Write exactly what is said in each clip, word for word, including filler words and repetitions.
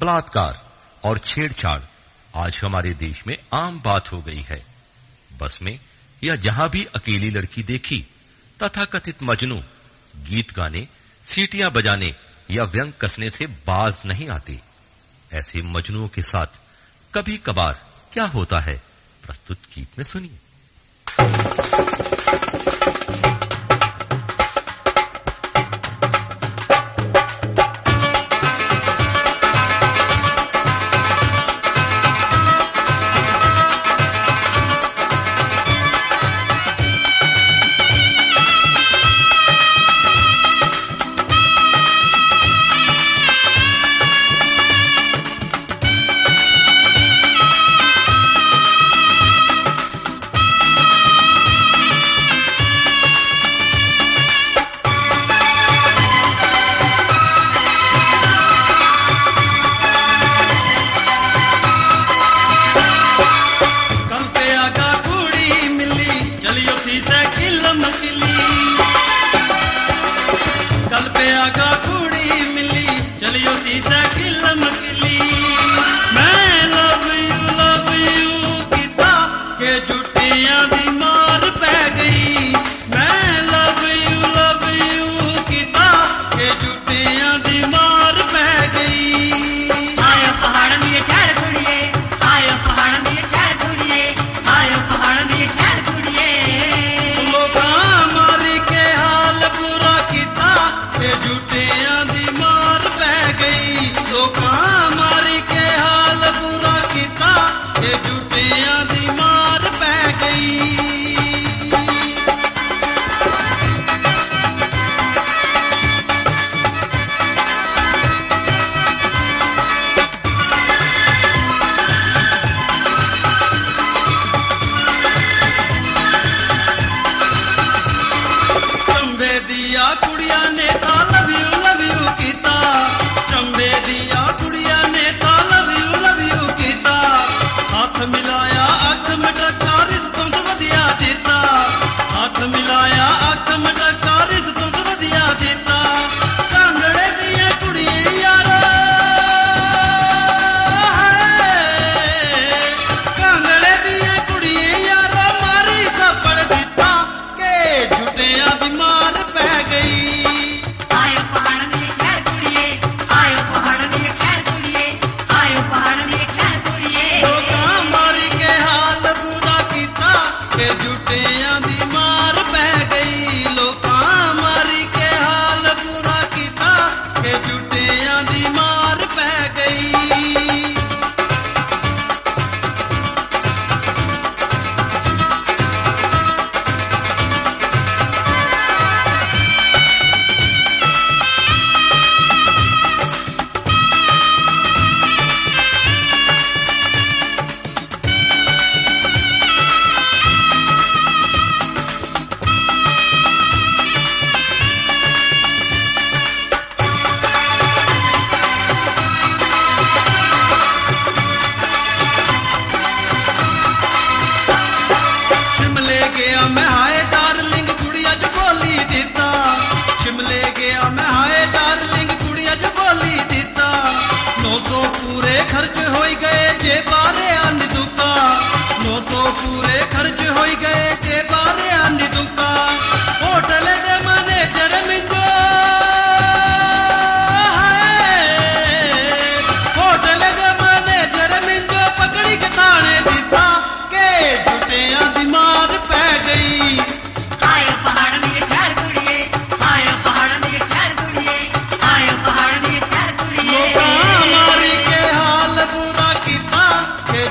बलात्कार और छेड़छाड़ आज हमारे देश में आम बात हो गई है। बस में या जहां भी अकेली लड़की देखी, तथाकथित मजनू गीत गाने, सीटियां बजाने या व्यंग कसने से बाज नहीं आती। ऐसे मजनुओं के साथ कभी कभार क्या होता है, प्रस्तुत गीत में सुनिए।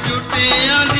जुटिया